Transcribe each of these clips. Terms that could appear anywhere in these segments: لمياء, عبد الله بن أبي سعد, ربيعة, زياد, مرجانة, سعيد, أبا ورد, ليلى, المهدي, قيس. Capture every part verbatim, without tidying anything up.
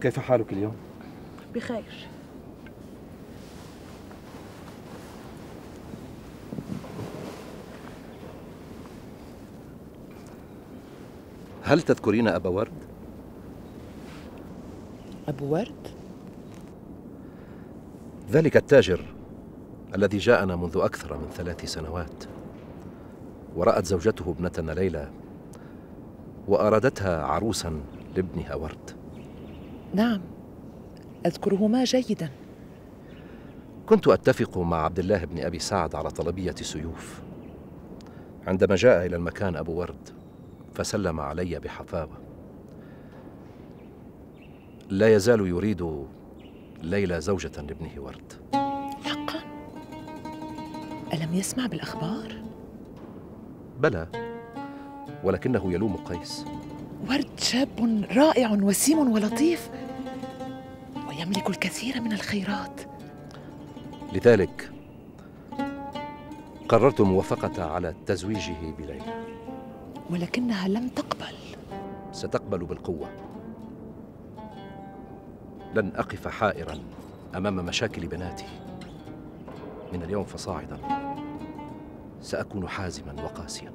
كيف حالك اليوم؟ بخير. هل تذكرين أبا ورد؟ أبا ورد؟ ذلك التاجر الذي جاءنا منذ أكثر من ثلاث سنوات، ورأت زوجته ابنتنا ليلى وأرادتها عروساً لابنها ورد. نعم، أذكرهما جيداً. كنت أتفق مع عبد الله بن أبي سعد على طلبية سيوف. عندما جاء إلى المكان أبو ورد فسلم علي بحفاوة. لا يزال يريد ليلى زوجة لابنه ورد. حقاً؟ ألم يسمع بالأخبار؟ بلى، ولكنه يلوم قيس. ورد شاب رائع وسيم ولطيف، ويملك الكثير من الخيرات. لذلك قررت الموافقة على تزويجه بليلى. ولكنها لم تقبل. ستقبل بالقوة. لن أقف حائراً أمام مشاكل بناتي. من اليوم فصاعداً سأكون حازماً وقاسياً.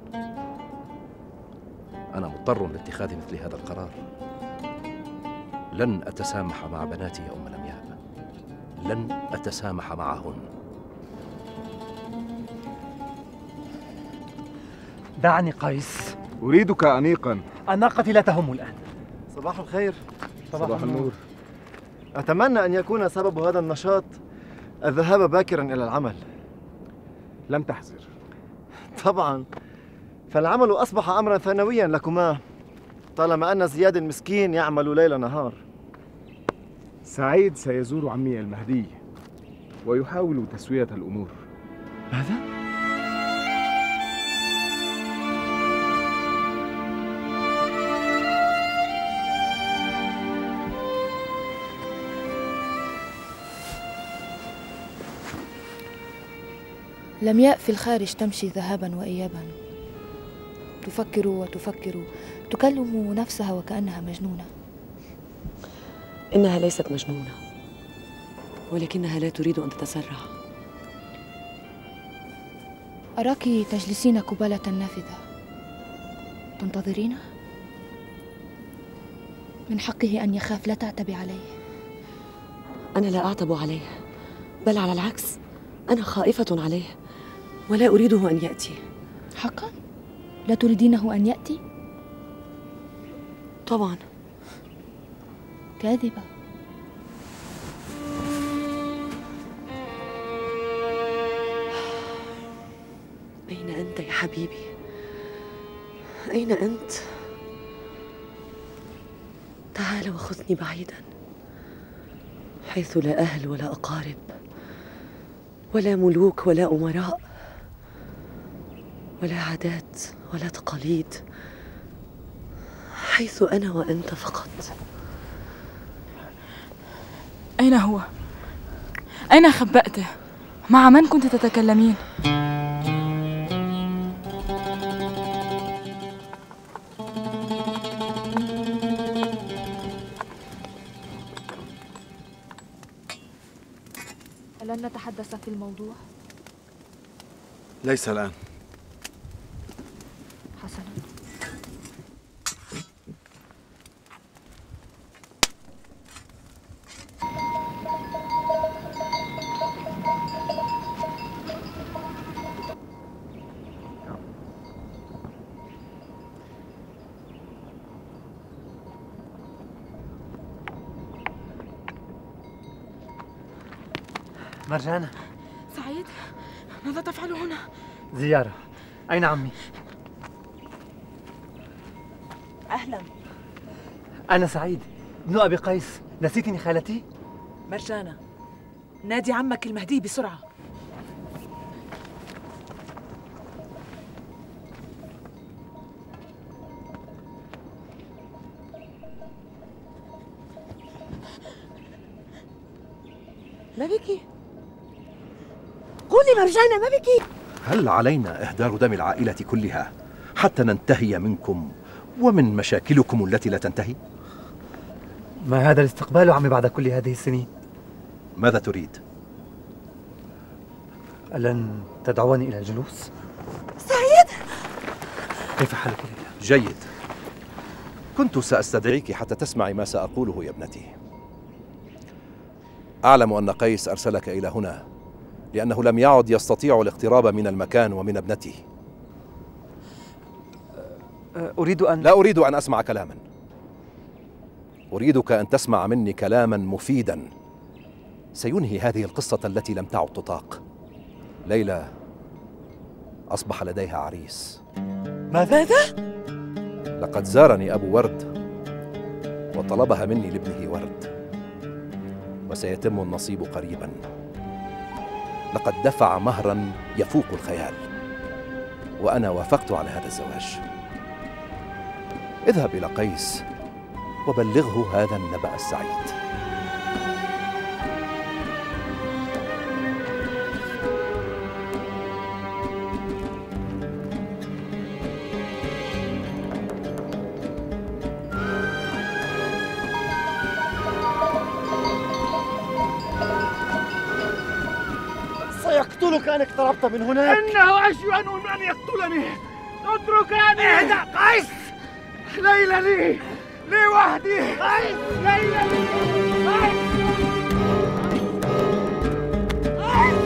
أنا مضطر لاتخاذ مثل هذا القرار. لن أتسامح مع بناتي يا أم لمياء. لن أتسامح معهن. دعني قيس. أريدك أنيقاً. أناقتي لا تهم الآن. صباح الخير. صباح, صباح النور. أتمنى أن يكون سبب هذا النشاط الذهاب باكراً إلى العمل. لم تحزر. طبعاً، فالعمل أصبح أمراً ثانوياً لكما، طالما أن زياد المسكين يعمل ليل نهار. سعيد سيزور عمي المهدي ويحاول تسوية الأمور. ماذا؟ لمياء في الخارج تمشي ذهابا وإيابا، تفكر وتفكر، تكلم نفسها وكأنها مجنونة. إنها ليست مجنونة، ولكنها لا تريد أن تتسرع. أراكِ تجلسين قبالة النافذة تنتظرينه. من حقه أن يخاف، لا تعتبي عليه. أنا لا أعتب عليه، بل على العكس، أنا خائفة عليه ولا أريده أن يأتي. حقا؟ لا تريدينه أن يأتي؟ طبعا. كاذبة. أين أنت يا حبيبي؟ أين أنت؟ تعال وخذني بعيدا، حيث لا أهل ولا أقارب ولا ملوك ولا أمراء ولا عادات ولا تقاليد، حيث أنا وأنت فقط. أين هو؟ أين خبأته؟ مع من كنت تتكلمين؟ ألن نتحدث في الموضوع؟ ليس الآن. حسناً. مرجانة. سعيد، ماذا تفعل هنا؟ زيارة. أين عمي؟ أهلا. أنا سعيد ابن أبي قيس، نسيتني خالتي؟ مرجانة، نادي عمك المهدي بسرعة. ما بكي؟ قولي مرجانة، ما بكي؟ هل علينا إهدار دم العائلة كلها حتى ننتهي منكم ومن مشاكلكم التي لا تنتهي؟ ما هذا الاستقبال عمي بعد كل هذه السنين؟ ماذا تريد؟ ألن تدعوني إلى الجلوس؟ سعيد، كيف حالك ليلى؟ جيد. كنت سأستدعيك حتى تسمعي ما سأقوله يا ابنتي. أعلم أن قيس أرسلك إلى هنا لأنه لم يعد يستطيع الاقتراب من المكان ومن ابنته. أريد أن... لا أريد أن أسمع كلاما. أريدك أن تسمع مني كلاما مفيدا سينهي هذه القصة التي لم تعد تطاق. ليلى أصبح لديها عريس. ماذا؟ لقد زارني أبو ورد وطلبها مني لابنه ورد، وسيتم النصيب قريبا. لقد دفع مهرا يفوق الخيال، وأنا وافقت على هذا الزواج. اذهب إلى قيس وبلغه هذا النبأ السعيد. سيقتلك أن اقتربت من هناك. إنه أشجع من أن يقتلني. اتركني. اهدأ قيس. ليلى لي، لي وحدي. قيس، ليلى لي. قيس.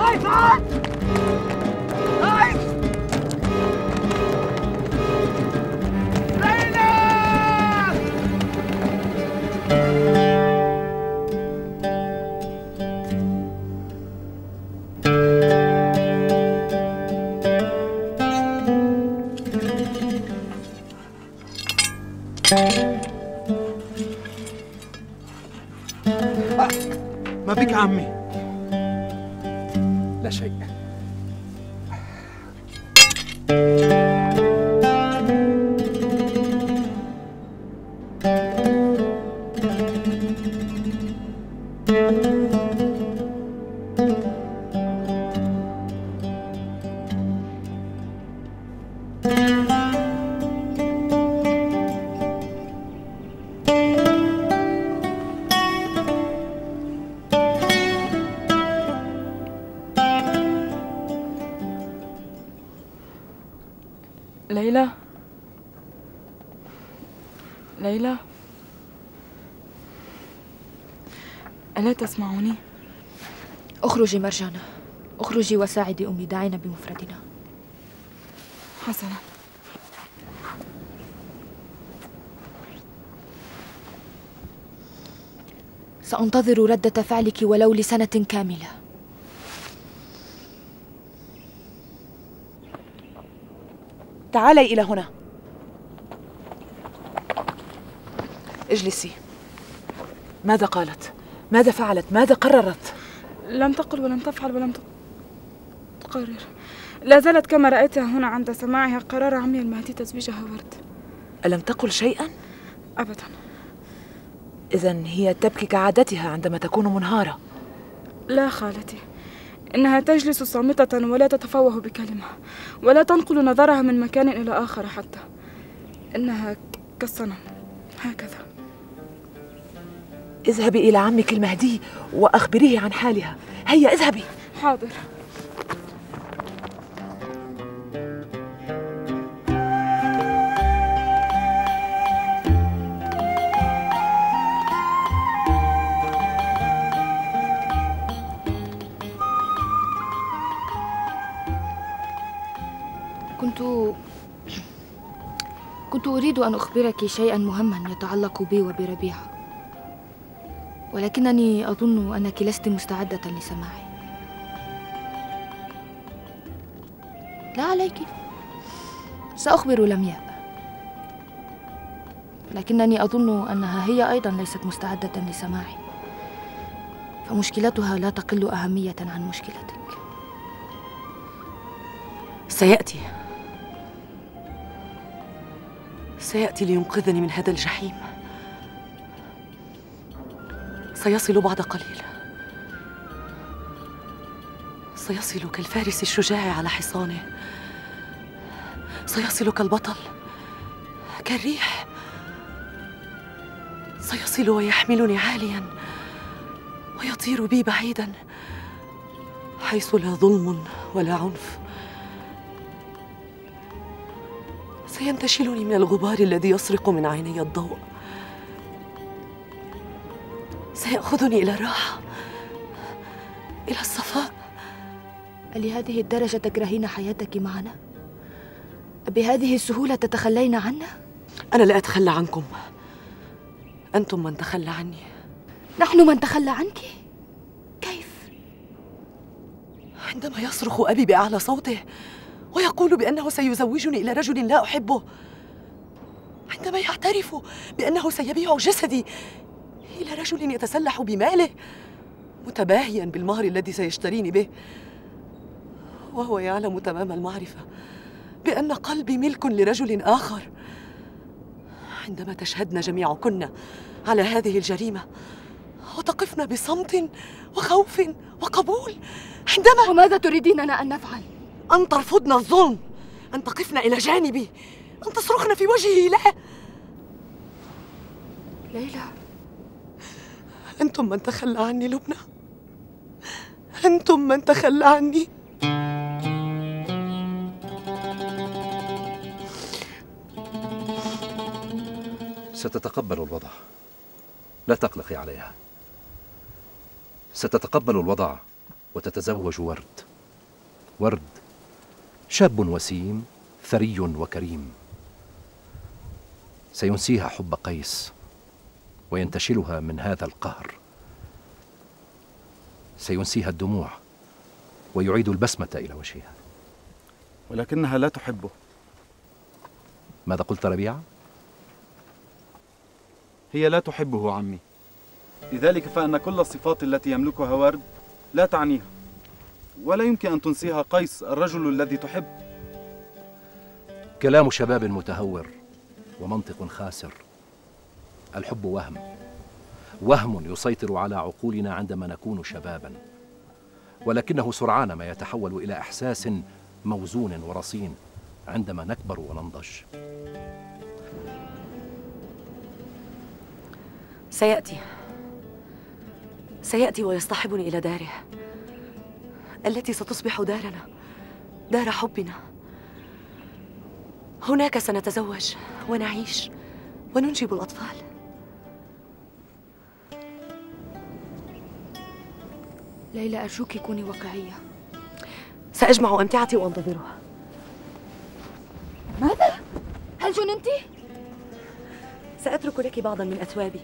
قيس. قيس. قيس. ما بك عمي؟ لا شيء. ليلى، ليلى، ألا تسمعوني؟ اخرجي مرجانة، اخرجي وساعدي أمي، دعينا بمفردنا. حسنا. سأنتظر ردة فعلك ولو لسنة كاملة. تعالي إلى هنا. اجلسي. ماذا قالت؟ ماذا فعلت؟ ماذا قررت؟ لم تقل ولم تفعل ولم تقرر. لا زالت كما رأيتها هنا عند سماعها قرار عمي المهدي تزويجها ورد. ألم تقل شيئا؟ أبدا. إذن هي تبكي كعادتها عندما تكون منهارة. لا خالتي، إنها تجلس صامتة ولا تتفوه بكلمة ولا تنقل نظرها من مكان إلى آخر حتى. إنها كالصنم هكذا. اذهبي إلى عمك المهدي وأخبريه عن حالها. هيا اذهبي. حاضر. كنت كنت أريد أن أخبرك شيئا مهما يتعلق بي وبربيعة، ولكنني أظن أنك لست مستعدة لسماعي. لا عليك، سأخبر لمياء، لكنني أظن أنها هي أيضا ليست مستعدة لسماعي، فمشكلتها لا تقل أهمية عن مشكلتك. سيأتي سيأتي لينقذني من هذا الجحيم. سيصل بعد قليل، سيصل كالفارس الشجاع على حصانه، سيصل كالبطل كالريح، فيصل ويحملني عاليا ويطير بي بعيدا حيث لا ظلم ولا عنف. سينتشلني من الغبار الذي يسرق من عيني الضوء. سيأخذني إلى الراحة، إلى الصفاء. ألهذه الدرجة تكرهين حياتك معنا؟ بهذه السهولة تتخلين عنا؟ أنا لا أتخلى عنكم، أنتم من تخلى عني. نحن من تخلى عنك؟ كيف؟ عندما يصرخ أبي بأعلى صوته ويقول بأنه سيزوجني إلى رجل لا أحبه، عندما يعترف بأنه سيبيع جسدي إلى رجل يتسلح بماله متباهياً بالمهر الذي سيشتريني به، وهو يعلم تمام المعرفة بأن قلبي ملك لرجل آخر. عندما تشهدنا جميعكن على هذه الجريمة وتقفنا بصمت وخوف وقبول، عندما وماذا تريديننا أن نفعل؟ أن ترفضن الظلم، أن تقفن إلى جانبي، أن تصرخن في وجهي. لا ليلى، أنتم من تخلى عني. لبنى، أنتم من تخلى عني. ستتقبل الوضع، لا تقلقي عليها. ستتقبل الوضع وتتزوج ورد. ورد شاب وسيم، ثري وكريم، سينسيها حب قيس وينتشلها من هذا القهر. سينسيها الدموع ويعيد البسمة إلى وجهها. ولكنها لا تحبه. ماذا قلت ربيعة؟ هي لا تحبه عمي، لذلك فإن كل الصفات التي يملكها ورد لا تعنيها، ولا يمكن أن تنسيها قيس الرجل الذي تحب. كلام شباب متهور ومنطق خاسر. الحب وهم، وهم يسيطر على عقولنا عندما نكون شبابا، ولكنه سرعان ما يتحول إلى إحساس موزون ورصين عندما نكبر وننضج. سيأتي سيأتي ويصطحبني إلى داره التي ستصبح دارنا، دار حبنا. هناك سنتزوج ونعيش وننجب الأطفال. ليلى، أرجوك كوني واقعية. سأجمع أمتعتي وأنتظرها. ماذا؟ هل جننت؟ سأترك لك بعضا من أثوابي،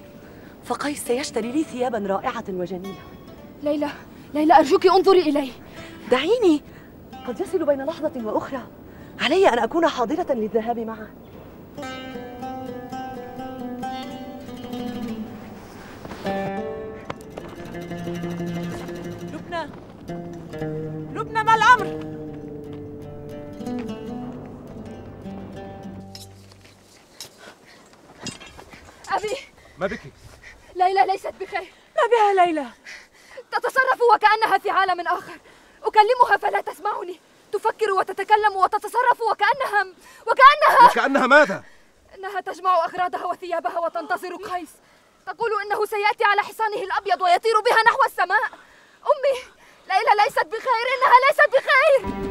فقيس سيشتري لي ثيابا رائعة وجميلة. ليلى، ليلى، أرجوك انظري إلي. دعيني، قد يصل بين لحظة وأخرى علي أن أكون حاضرة للذهاب معه. لبنى، لبنى، ما الأمر؟ أبي، ما بك؟ ليلى ليست بخير. ما بها ليلى؟ تتصرف وكأنها في عالم آخر. أكلمها فلا تسمعني، تفكر وتتكلم وتتصرف وكأنها وكأنها وكأنها ماذا؟ إنها تجمع أغراضها وثيابها وتنتظر قيس. تقول إنه سيأتي على حصانه الأبيض ويطير بها نحو السماء. أمي، ليلى ليست بخير، إنها ليست بخير.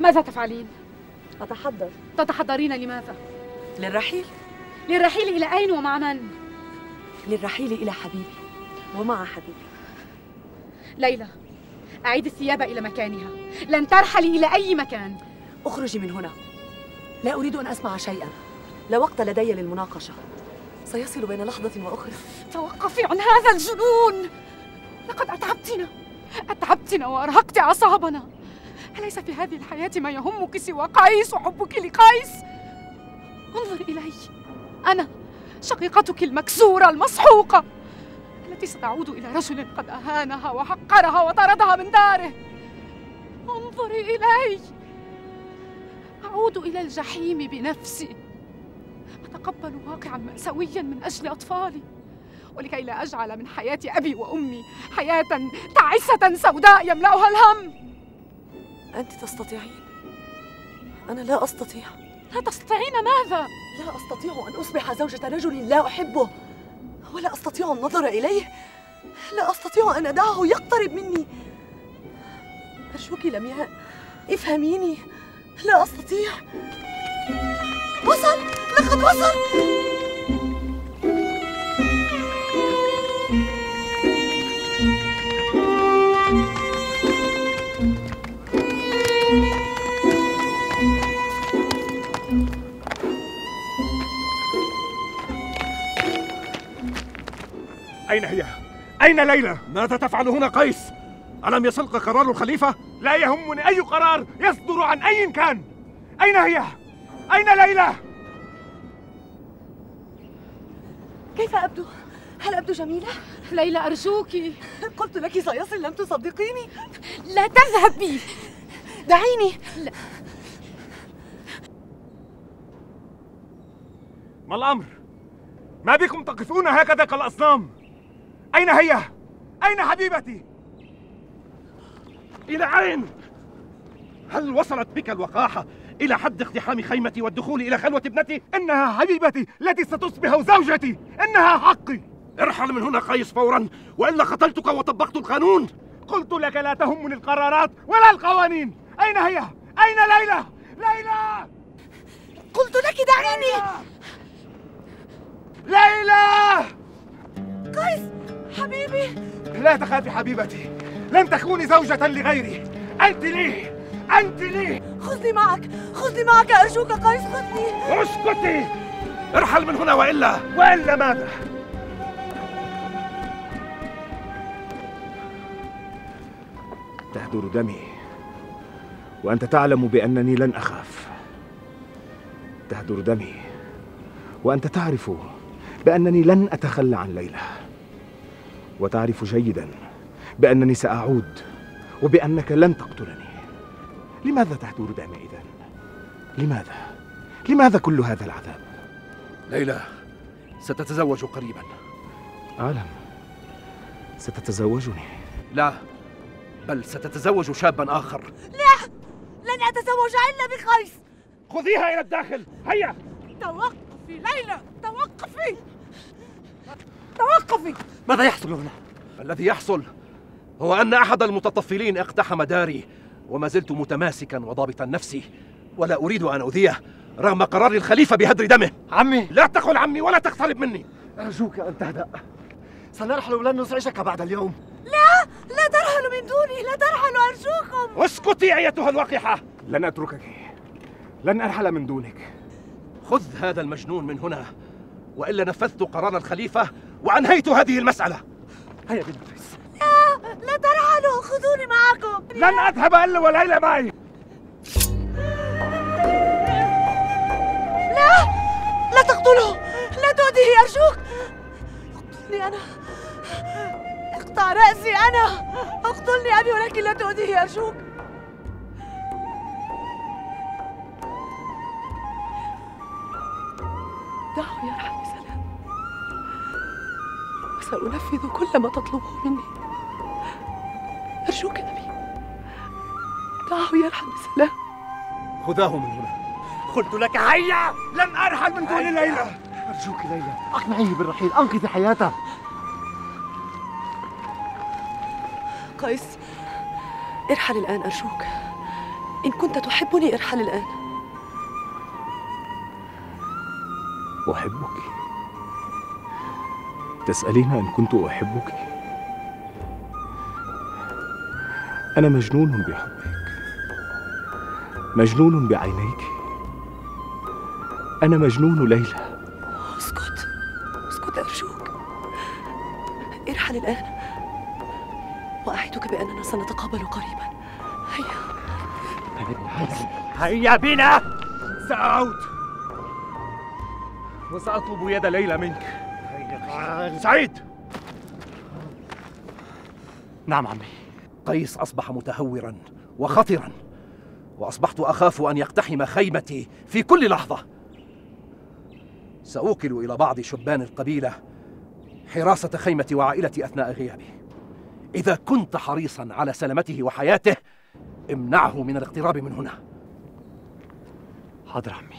ماذا تفعلين؟ أتحضر. تتحضرين لماذا؟ للرحيل. للرحيل إلى أين ومع من؟ للرحيل إلى حبيبي ومع حبيبي. ليلى، أعيد الثياب إلى مكانها، لن ترحلي إلى أي مكان. أخرجي من هنا، لا أريد أن أسمع شيئا، لا وقت لدي للمناقشة، سيصل بين لحظة وأخرى. توقفي عن هذا الجنون، لقد أتعبتنا، أتعبتنا وأرهقت أعصابنا. أليس في هذه الحياة ما يهمك سوى قيس وحبك لقيس؟ انظر إلي، أنا شقيقتك المكسورة المسحوقة، التي ستعود إلى رجل قد أهانها وحقرها وطردها من داره. انظري إلي، أعود إلى الجحيم بنفسي. أتقبل واقعاً مأساوياً من أجل أطفالي، ولكي لا أجعل من حياة أبي وأمي حياة تعيسة سوداء يملأها الهم. أنت تستطيعين. أنا لا أستطيع. لا تستطيعين ماذا؟ لا أستطيع أن أصبح زوجة رجل لا أحبه، ولا أستطيع النظر إليه، لا أستطيع أن أدعه يقترب مني. أرجوك لمياء افهميني، لا أستطيع. وصل، لقد وصل. أين هي؟ أين ليلى؟ ماذا تفعل هنا قيس؟ ألم يصلك قرار الخليفة؟ لا يهمني أي قرار يصدر عن أي كان. أين هي؟ أين ليلى؟ كيف أبدو؟ هل أبدو جميلة؟ ليلى أرجوك، قلت لك سيصل، لم تصدقيني. لا تذهبي، دعيني. لا. ما الأمر؟ ما بكم تقفون هكذا كالأصنام؟ أين هي؟ أين حبيبتي؟ إلى أين؟ هل وصلت بك الوقاحة إلى حد اقتحام خيمتي والدخول إلى خلوة ابنتي؟ إنها حبيبتي التي ستصبح زوجتي، إنها حقي. ارحل من هنا قيس فورا، وإلا قتلتك وطبقت القانون. قلت لك لا تهمني القرارات ولا القوانين. أين هي؟ أين ليلى؟ ليلى! قلت لك دعيني. ليلى! قيس حبيبي. لا تخافي حبيبتي، لن تكوني زوجة لغيري. أنت لي، أنت لي. خذني معك، خذني معك أرجوك قيس، خذني. اسكتي، ارحل من هنا وإلا وإلا ماذا؟ تهدر دمي وأنت تعلم بأنني لن أخاف. تهدر دمي وأنت تعرف بأنني لن أتخلى عن ليلى، وتعرف جيدا بأنني سأعود وبأنك لن تقتلني. لماذا تهدر دمي إذن؟ لماذا؟ لماذا كل هذا العذاب؟ ليلى ستتزوج قريبا. أعلم، ستتزوجني. لا، بل ستتزوج شابا آخر. لا، لن أتزوج إلا بقيس. خذيها إلى الداخل، هيا. توقفي ليلى، توقفي، توقفي. ماذا يحصل هنا؟ الذي يحصل هو أن أحد المتطفلين اقتحم داري، وما زلت متماسكا وضابطا نفسي، ولا أريد أن أؤذيه رغم قرار الخليفة بهدر دمه. عمي، لا تقل عمي ولا تقترب مني. أرجوك أن تهدأ، سنرحل ولن نزعجك بعد اليوم. لا، لا ترحل من دوني، لا ترحل أرجوكم. اسكتي أيتها الوقحة، لن أتركك، لن أرحل من دونك. خذ هذا المجنون من هنا، وإلا نفذت قرار الخليفة وأنهيت هذه المسألة. هيا بنت قيس. لا، لا ترحلوا، خذوني معكم. لن أذهب إلا وليلى معي. لا، لا تقتله، لا تؤذيه أرجوك. اقتلني أنا، اقطع رأسي أنا. اقتلني أبي ولكن لا تؤذيه أرجوك. دعه يرحل بسلام، وسأنفذ كل ما تطلبه مني. أرجوك أبي، دعه يرحل بسلام. خذاه من هنا. قلت لك هيا، لن أرحل من دون ليلى. أرجوك ليلى، أقنعيه بالرحيل، أنقذي حياته. قيس، ارحل الآن أرجوك، إن كنت تحبني ارحل الآن. أحبك؟ تسألين إن كنت أحبك؟ أنا مجنون بحبك، مجنون بعينيك، أنا مجنون ليلى. اسكت، اسكت أرجوك، ارحل الآن، وأعدك بأننا سنتقابل قريبا. هيا هيا بنا، سأعود وسأطلب يد ليلى منك. سعيد! نعم عمي. قيس أصبح متهورا وخطرا، وأصبحت أخاف أن يقتحم خيمتي في كل لحظة. سأوكل إلى بعض شبان القبيلة حراسة خيمتي وعائلتي أثناء غيابي. إذا كنت حريصا على سلامته وحياته امنعه من الاقتراب من هنا. حاضر عمي،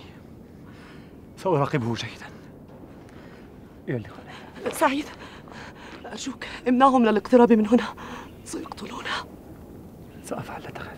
سأراقبه جيدا. يلي هنا سعيد، أرجوك امنعهم من الاقتراب من هنا، سيقتلونا. سأفعل، لا تخافي.